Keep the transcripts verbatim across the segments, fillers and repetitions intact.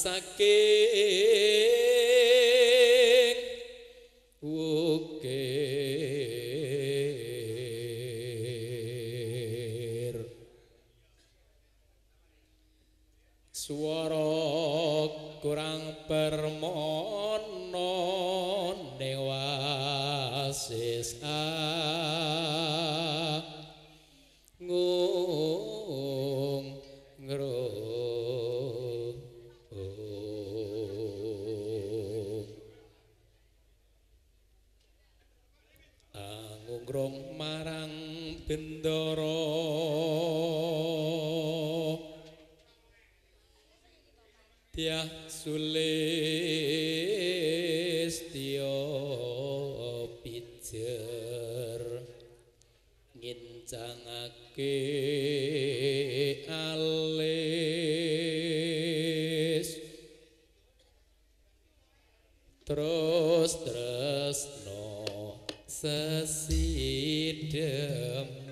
saking wukir swara kurang permono newasis grong marang bendoro tiah sulistio pijer ngincangake alis terus terus no sesideman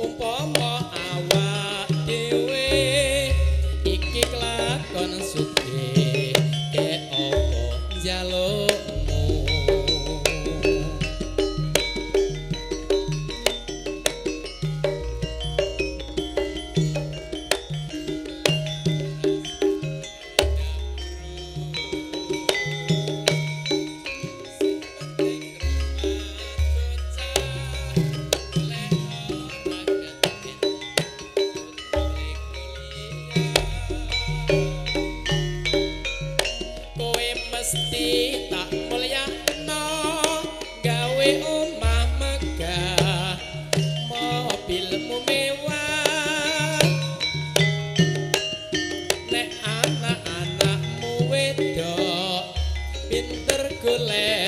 Umpama awak dhewe lele.